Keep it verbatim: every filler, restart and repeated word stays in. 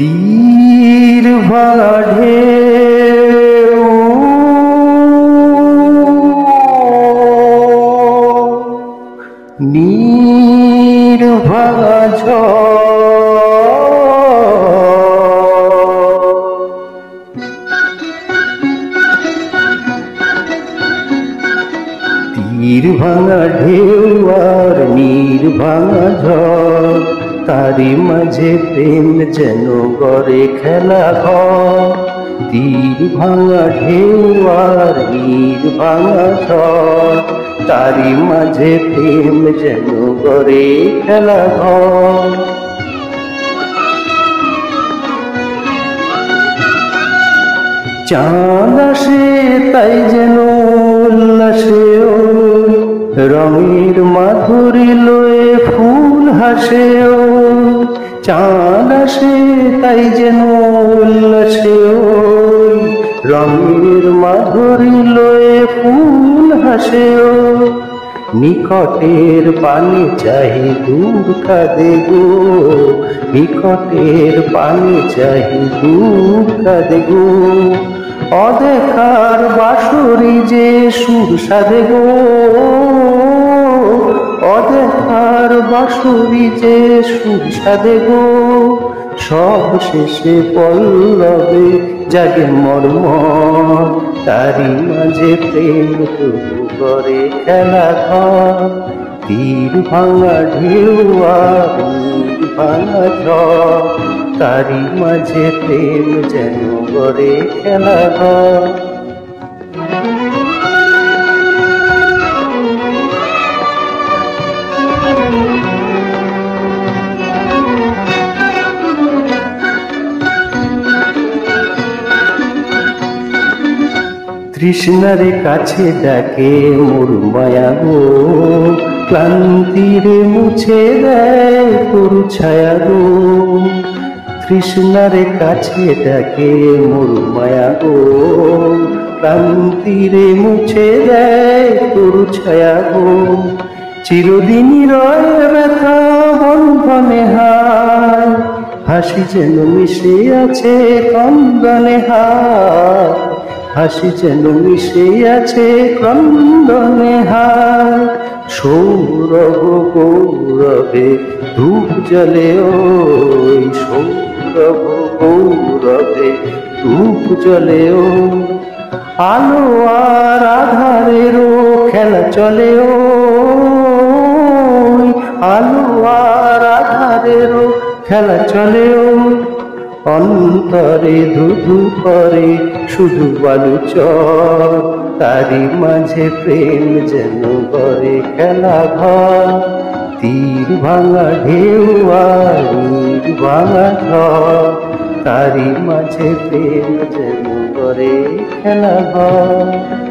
तीर भंगा ढेऊ नीर भंगा तीर भंगा ढेऊ और नीर भंगा झड़ तारी मजे प्रेम जनो गरे खेला घर तीर भांगा ढेऊ और नीर भांगा झड़ तारी मजे प्रेम जनो गरे खेला घर चाँद आसे ताई जेन उल्लासे रंगेर माधुरी लये फूल हासे चाँद आसे ताई जेन उल्लासे रंगेर माधुरी लये फूल हासे निकटेर पानी चाहे दूर कादे गो निकटेर पानी चाहे दूर कादे गो अदेखार बाँसुरी जे सुर साधे गो अदेखार बाँसुरी जे सुर साधे गो सब शेषे पल्लवे जागे मर्मर तारी माझे प्रेम तबु करे खेला घर तीर भांगा ढेऊ और नीर भांगा झड़ तारी माझे प्रेम जेन करे खेला घर তৃষ্ণার কাছে ডাকে মোর মায়া গো ক্লান্তির মুছে দেয় তোর ছায়া গো তৃষ্ণার কাছে ডাকে মোর মায়া গো ক্লান্তির মুছে দেয় তোর ছায়া গো চিরদিনই রয় ব্যথা বন্ধনে হায় হাসি যেন মিশে আছে কন্দনে হায় हासि जेन मिशे आछे क्रंदने हाय सौरभ गौरवे धूप जले ओई सौरभ गौरवे धूप जले ओ आलो आर आधारेर खेला चले ओ आलो आर आधारेर खेला चले ओ अंतरे धुधु करे शुधु बालू चर तारी माझे प्रेम जेन करे खेला घर तीर भांगा ढेऊ और नीर भांगा झड़ तारी माझे प्रेम जेन करे खेला घर।